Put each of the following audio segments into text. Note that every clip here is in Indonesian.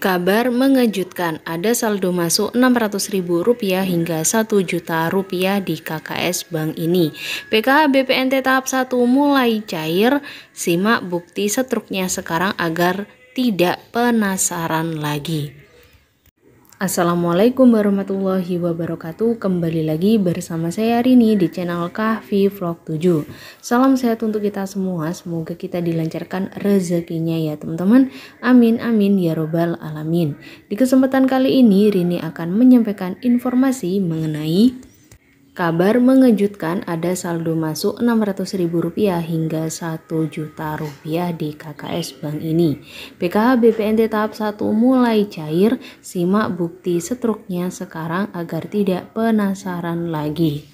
Kabar mengejutkan, ada saldo masuk Rp600.000 hingga Rp1 juta di KKS Bank ini. PKH BPNT tahap 1 mulai cair, simak bukti setruknya sekarang agar tidak penasaran lagi. Assalamualaikum warahmatullahi wabarakatuh. Kembali lagi bersama saya Rini di channel Kahfi Vlog 7. Salam sehat untuk kita semua. Semoga kita dilancarkan rezekinya ya teman-teman. Amin amin ya robbal alamin. Di kesempatan kali ini Rini akan menyampaikan informasi mengenai kabar mengejutkan, ada saldo masuk Rp600.000 hingga Rp1 juta di KKS Bank ini. PKH BPNT tahap 1 mulai cair, simak bukti setruknya sekarang agar tidak penasaran lagi.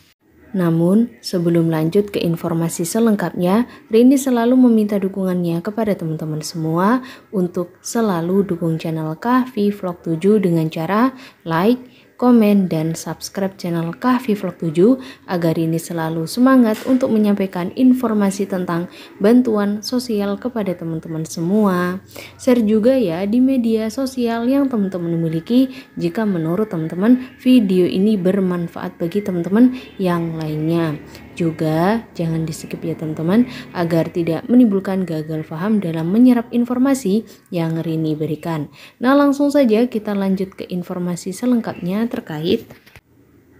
Namun, sebelum lanjut ke informasi selengkapnya, Rini selalu meminta dukungannya kepada teman-teman semua untuk selalu dukung channel Kahfi Vlog 7 dengan cara like, komen, dan subscribe channel Kahfi Vlog 7 agar Rini selalu semangat untuk menyampaikan informasi tentang bantuan sosial kepada teman-teman semua. Share juga ya di media sosial yang teman-teman miliki jika menurut teman-teman video ini bermanfaat bagi teman-teman yang lainnya. Juga jangan di-skip ya teman-teman agar tidak menimbulkan gagal paham dalam menyerap informasi yang Rini berikan. Nah, langsung saja kita lanjut ke informasi selengkapnya terkait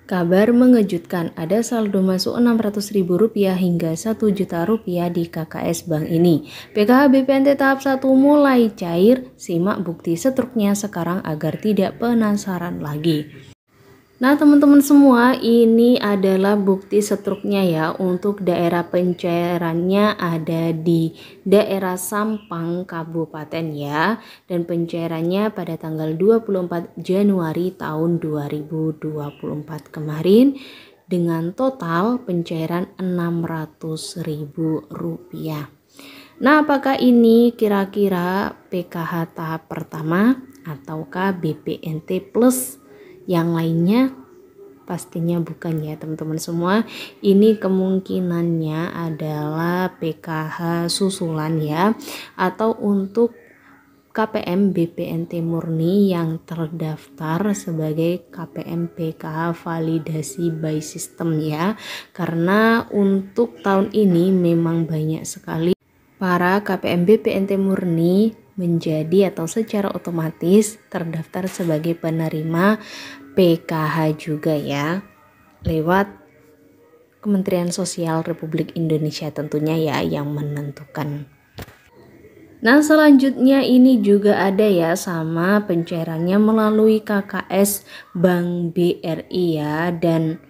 kabar mengejutkan, ada saldo masuk Rp600.000 hingga Rp1 juta di KKS Bank ini. PKH BPNT tahap 1 mulai cair, simak bukti setruknya sekarang agar tidak penasaran lagi. Nah teman-teman semua, ini adalah bukti setruknya ya. Untuk daerah pencairannya ada di daerah Sampang Kabupaten ya. Dan pencairannya pada tanggal 24 Januari tahun 2024 kemarin dengan total pencairan Rp600.000. Nah, apakah ini kira-kira PKH tahap pertama ataukah BPNT plus yang lainnya? Pastinya bukan ya teman-teman semua. Ini kemungkinannya adalah PKH susulan ya, atau untuk KPM BPNT murni yang terdaftar sebagai KPM PKH validasi by system ya. Karena untuk tahun ini memang banyak sekali para KPM BPNT murni menjadi atau secara otomatis terdaftar sebagai penerima PKH juga ya, lewat Kementerian Sosial Republik Indonesia tentunya ya yang menentukan. Nah selanjutnya ini juga ada ya, sama pencairannya melalui KKS Bank BRI ya, dan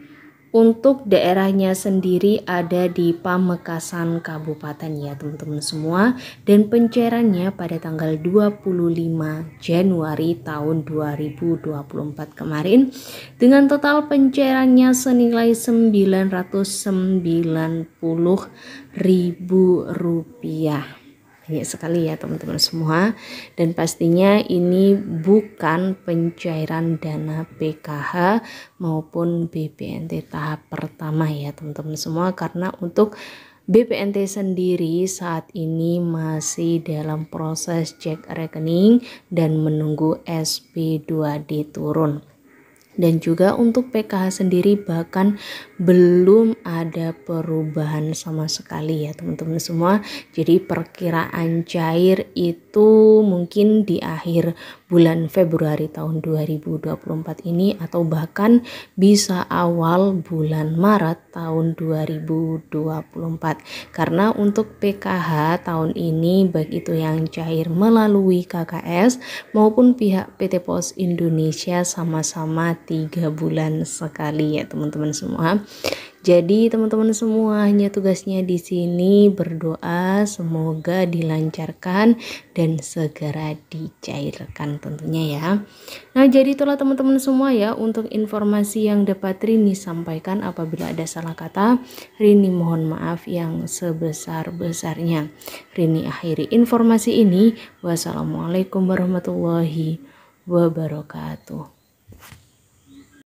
untuk daerahnya sendiri ada di Pamekasan Kabupaten ya teman-teman semua, dan pencairannya pada tanggal 25 Januari tahun 2024 kemarin dengan total pencairannya senilai Rp990.000. Banyak sekali ya teman-teman semua, dan pastinya ini bukan pencairan dana PKH maupun BPNT tahap pertama ya teman-teman semua, karena untuk BPNT sendiri saat ini masih dalam proses cek rekening dan menunggu SP2D turun. Dan juga untuk PKH sendiri bahkan belum ada perubahan sama sekali ya teman-teman semua. Jadi perkiraan cair itu mungkin di akhir bulan Februari tahun 2024 ini, atau bahkan bisa awal bulan Maret tahun 2024. Karena untuk PKH tahun ini baik itu yang cair melalui KKS maupun pihak PT Pos Indonesia sama-sama 3 bulan sekali ya teman-teman semua. Jadi teman-teman semua hanya tugasnya di sini berdoa semoga dilancarkan dan segera dicairkan tentunya ya. Nah jadi itulah teman-teman semua ya untuk informasi yang dapat Rini sampaikan. Apabila ada salah kata, Rini mohon maaf yang sebesar-besarnya. Rini akhiri informasi ini. Wassalamualaikum warahmatullahi wabarakatuh.